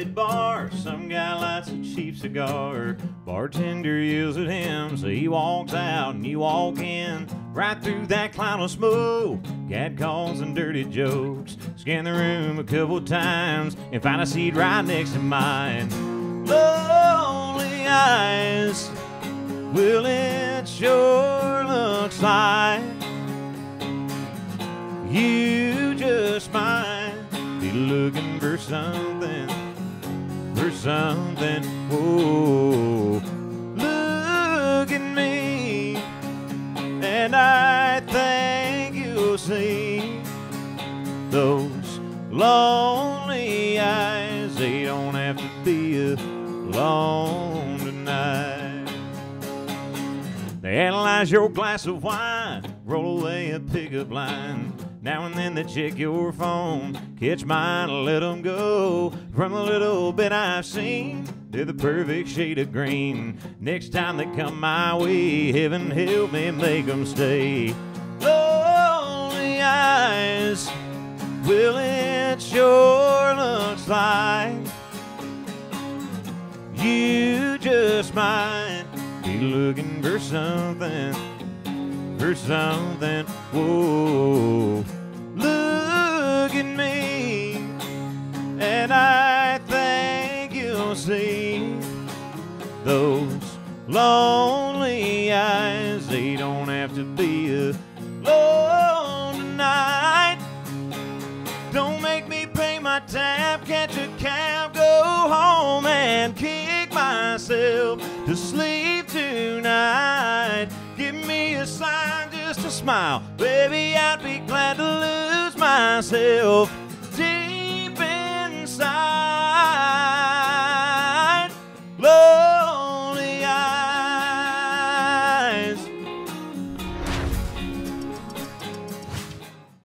crowded bar. Some guy lights a cheap cigar. Bartender yells at him, so he walks out and you walk in. Right through that cloud of smoke, catcalls and dirty jokes. Scan the room a couple times and find a seat right next to mine. Lonely eyes, well, it sure looks like you just might be looking for something, for something. Oh, look at me, and I think you'll see those lonely eyes. They don't have to be alone tonight. They analyze your glass of wine, roll away a pickup line. Now and then they check your phone, catch mine and let them go. From a little bit I've seen, they're the perfect shade of green. Next time they come my way, heaven help me make them stay. Lonely eyes, well, it sure looks like you just might be looking for something, for something. Whoa, look at me, and I think you'll see those lonely eyes. They don't have to be alone tonight. Don't make me pay my tab, catch a cab, go home and kick myself to sleep tonight. Give me a sign, just a smile, baby, I'd be glad to lose myself.